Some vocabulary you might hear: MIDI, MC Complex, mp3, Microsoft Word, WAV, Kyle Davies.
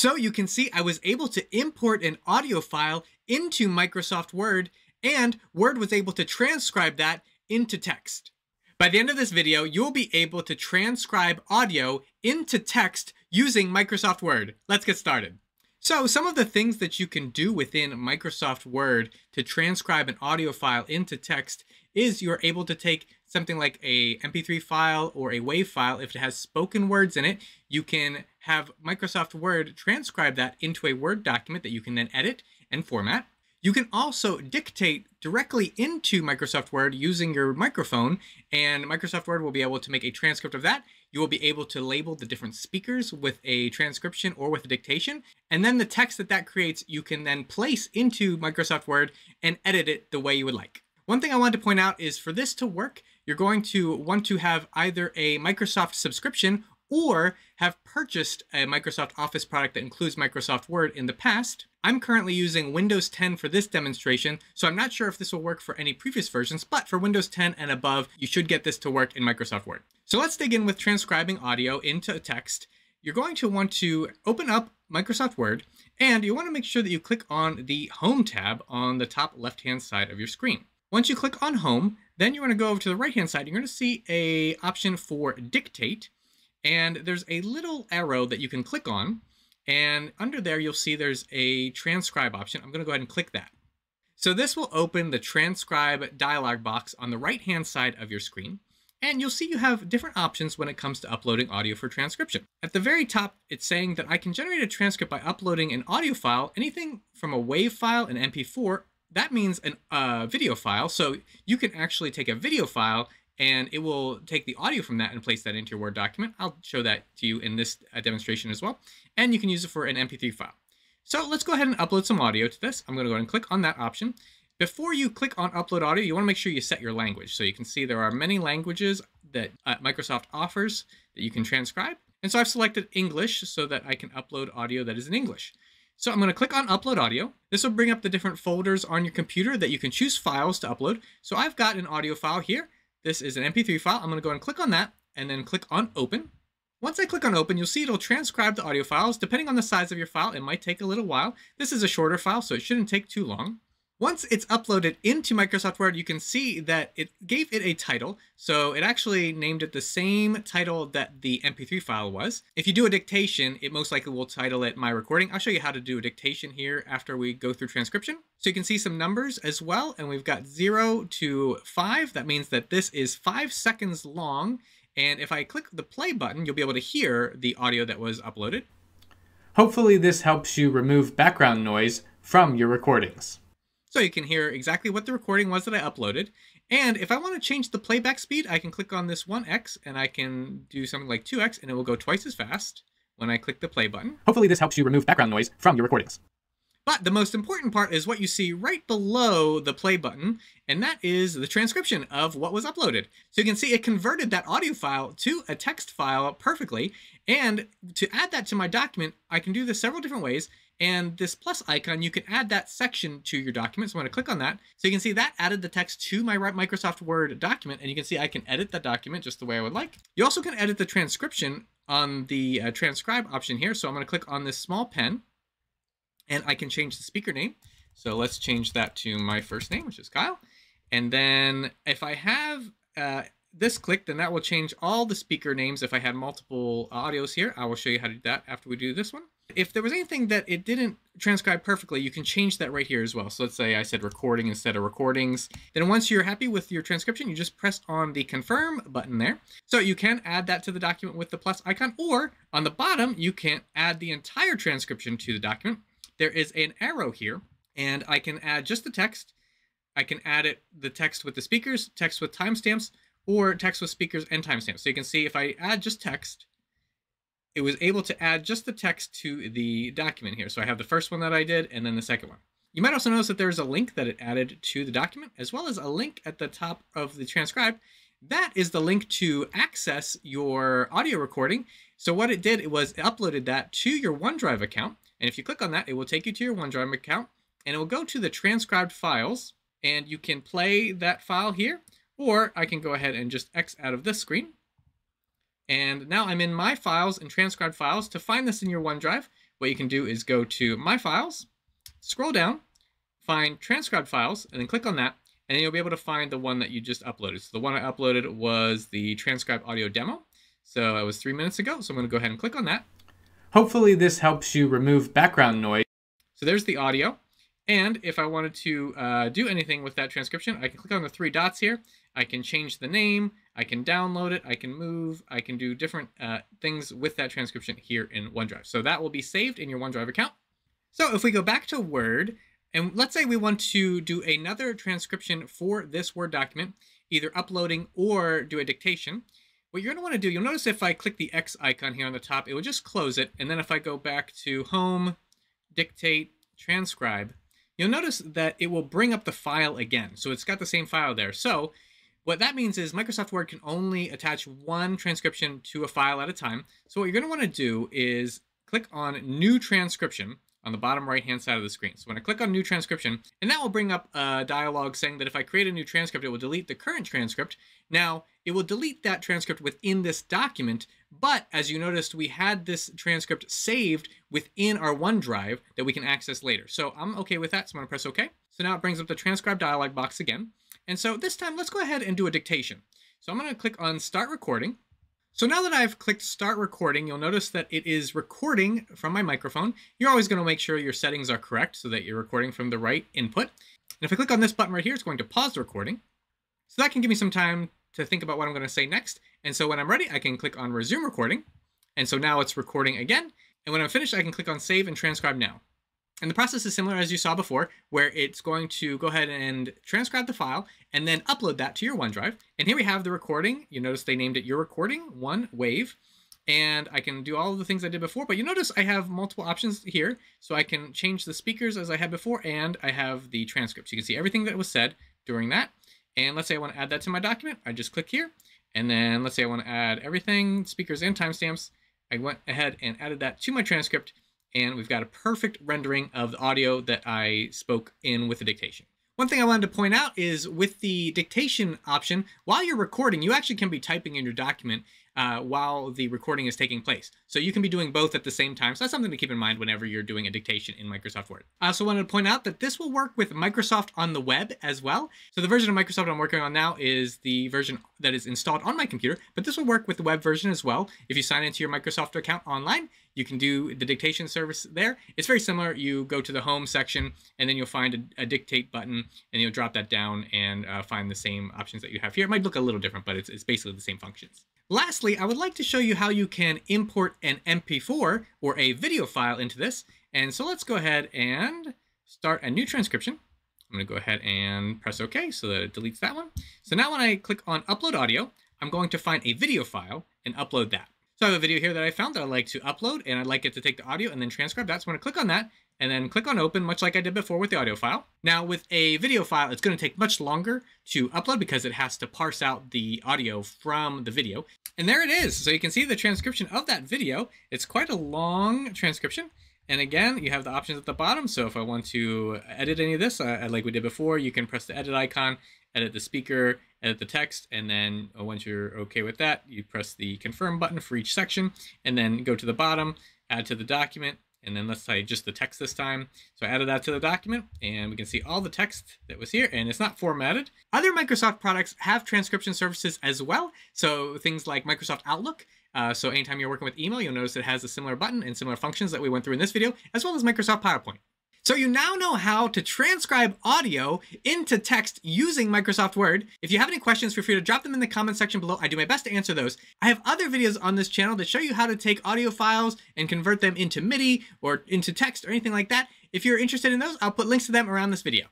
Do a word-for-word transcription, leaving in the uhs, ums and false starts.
So you can see I was able to import an audio file into Microsoft Word, and Word was able to transcribe that into text. By the end of this video, you'll be able to transcribe audio into text using Microsoft Word. Let's get started. So some of the things that you can do within Microsoft Word to transcribe an audio file into text is you're able to take something like a M P three file or a WAV file. If it has spoken words in it, you can have Microsoft Word transcribe that into a Word document that you can then edit and format. You can also dictate directly into Microsoft Word using your microphone, and Microsoft Word will be able to make a transcript of that. You will be able to label the different speakers with a transcription or with a dictation, and then the text that that creates, you can then place into Microsoft Word and edit it the way you would like. One thing I wanted to point out is for this to work, you're going to want to have either a Microsoft subscription or have purchased a Microsoft Office product that includes Microsoft Word in the past. I'm currently using Windows ten for this demonstration, so I'm not sure if this will work for any previous versions, but for Windows ten and above, you should get this to work in Microsoft Word. So let's dig in with transcribing audio into text. You're going to want to open up Microsoft Word, and you want to make sure that you click on the Home tab on the top left-hand side of your screen. Once you click on Home, then you want to go over to the right-hand side. You're going to see an option for Dictate. And there's a little arrow that you can click on, and under there you'll see there's a transcribe option. I'm going to go ahead and click that. So this will open the transcribe dialog box on the right-hand side of your screen, and you'll see you have different options when it comes to uploading audio for transcription. At the very top, it's saying that I can generate a transcript by uploading an audio file, anything from a WAV file, an M P four. That means a uh, video file, so you can actually take a video file and it will take the audio from that and place that into your Word document. I'll show that to you in this demonstration as well. And you can use it for an M P three file. So let's go ahead and upload some audio to this. I'm gonna go ahead and click on that option. Before you click on upload audio, you wanna make sure you set your language. So you can see there are many languages that uh, Microsoft offers that you can transcribe. And so I've selected English so that I can upload audio that is in English. So I'm going to click on upload audio. This will bring up the different folders on your computer that you can choose files to upload. So I've got an audio file here. This is an M P three file. I'm going to go and click on that and then click on open. Once I click on open, you'll see it'll transcribe the audio files. Depending on the size of your file, it might take a little while. This is a shorter file, so it shouldn't take too long. Once it's uploaded into Microsoft Word, you can see that it gave it a title. So it actually named it the same title that the M P three file was. If you do a dictation, it most likely will title it My Recording. I'll show you how to do a dictation here after we go through transcription. So you can see some numbers as well. And we've got zero to five. That means that this is five seconds long. And if I click the play button, you'll be able to hear the audio that was uploaded. Hopefully this helps you remove background noise from your recordings. So you can hear exactly what the recording was that I uploaded. And if I want to change the playback speed, I can click on this one X and I can do something like two X and it will go twice as fast when I click the play button. Hopefully this helps you remove background noise from your recordings. But the most important part is what you see right below the play button, and that is the transcription of what was uploaded. So you can see it converted that audio file to a text file perfectly. And to add that to my document, I can do this several different ways. And this plus icon, you can add that section to your document. So I'm going to click on that. So you can see that added the text to my Microsoft Word document. And you can see I can edit that document just the way I would like. You also can edit the transcription on the uh, transcribe option here. So I'm going to click on this small pen and I can change the speaker name. So let's change that to my first name, which is Kyle. And then if I have uh, this clicked, then that will change all the speaker names. If I had multiple audios here, I will show you how to do that after we do this one. If there was anything that it didn't transcribe perfectly, you can change that right here as well. So let's say I said recording instead of recordings. Then once you're happy with your transcription, you just press on the confirm button there. So you can add that to the document with the plus icon, or on the bottom, you can add the entire transcription to the document. There is an arrow here and I can add just the text. I can add it, the text with the speakers, text with timestamps, or text with speakers and timestamps. So you can see if I add just text, it was able to add just the text to the document here. So I have the first one that I did and then the second one. You might also notice that there's a link that it added to the document, as well as a link at the top of the transcribe. That is the link to access your audio recording. So what it did, it was it uploaded that to your OneDrive account. And if you click on that, it will take you to your OneDrive account and it will go to the transcribed files and you can play that file here, or I can go ahead and just X out of this screen. And now I'm in my files and transcribed files. To find this in your OneDrive, what you can do is go to My Files, scroll down, find Transcribed Files, and then click on that, and then you'll be able to find the one that you just uploaded. So the one I uploaded was the transcribed audio demo. So it was three minutes ago, so I'm going to go ahead and click on that. Hopefully this helps you remove background noise. So there's the audio. And if I wanted to uh, do anything with that transcription, I can click on the three dots here. I can change the name. I can download it. I can move. I can do different uh, things with that transcription here in OneDrive. So that will be saved in your OneDrive account. So if we go back to Word, and let's say we want to do another transcription for this Word document, either uploading or do a dictation. What you're going to want to do, you'll notice if I click the X icon here on the top, it will just close it. And then if I go back to Home, Dictate, Transcribe, you'll notice that it will bring up the file again. So it's got the same file there. So what that means is Microsoft Word can only attach one transcription to a file at a time. So what you're going to want to do is click on New Transcription on the bottom right-hand side of the screen. So when I click on New Transcription, and that will bring up a dialog saying that if I create a new transcript, it will delete the current transcript. Now, it will delete that transcript within this document, but as you noticed, we had this transcript saved within our OneDrive that we can access later. So I'm okay with that, so I'm gonna press okay. So now it brings up the transcribe dialog box again. And so this time, let's go ahead and do a dictation. So I'm gonna click on Start Recording. So now that I've clicked Start Recording, you'll notice that it is recording from my microphone. You're always going to make sure your settings are correct so that you're recording from the right input. And if I click on this button right here, it's going to pause the recording. So that can give me some time to think about what I'm going to say next. And so when I'm ready, I can click on Resume Recording. And so now it's recording again. And when I'm finished, I can click on Save and Transcribe Now. And the process is similar as you saw before, where it's going to go ahead and transcribe the file and then upload that to your OneDrive. And here we have the recording. You notice they named it Your Recording One Wave. And I can do all of the things I did before, but you notice I have multiple options here. So I can change the speakers as I had before, and I have the transcripts. You can see everything that was said during that. And let's say I want to add that to my document. I just click here. And then let's say I want to add everything, speakers and timestamps. I went ahead and added that to my transcript. And we've got a perfect rendering of the audio that I spoke in with the dictation. One thing I wanted to point out is with the dictation option, while you're recording, you actually can be typing in your document uh, while the recording is taking place. So you can be doing both at the same time. So that's something to keep in mind whenever you're doing a dictation in Microsoft Word. I also wanted to point out that this will work with Microsoft on the web as well. So the version of Microsoft I'm working on now is the version that is installed on my computer, but this will work with the web version as well. If you sign into your Microsoft account online, you can do the dictation service there. It's very similar. You go to the home section, and then you'll find a, a dictate button, and you'll drop that down and uh, find the same options that you have here. It might look a little different, but it's, it's basically the same functions. Lastly, I would like to show you how you can import an M P four or a video file into this. And so let's go ahead and start a new transcription. I'm going to go ahead and press OK so that it deletes that one. So now when I click on Upload Audio, I'm going to find a video file and upload that. So I have a video here that I found that I'd like to upload, and I'd like it to take the audio and then transcribe that. So I'm going to click on that and then click on Open, much like I did before with the audio file. Now with a video file, it's going to take much longer to upload because it has to parse out the audio from the video. And there it is. So you can see the transcription of that video. It's quite a long transcription. And again, you have the options at the bottom. So if I want to edit any of this, uh, like we did before, you can press the edit icon, edit the speaker, edit the text, and then once you're okay with that, you press the confirm button for each section, and then go to the bottom, add to the document, and then let's say just the text this time. So I added that to the document, and we can see all the text that was here, and it's not formatted. Other Microsoft products have transcription services as well. So things like Microsoft Outlook. Uh, so anytime you're working with email, you'll notice it has a similar button and similar functions that we went through in this video, as well as Microsoft PowerPoint. So you now know how to transcribe audio into text using Microsoft Word. If you have any questions, feel free to drop them in the comment section below. I do my best to answer those. I have other videos on this channel that show you how to take audio files and convert them into MIDI or into text or anything like that. If you're interested in those, I'll put links to them around this video.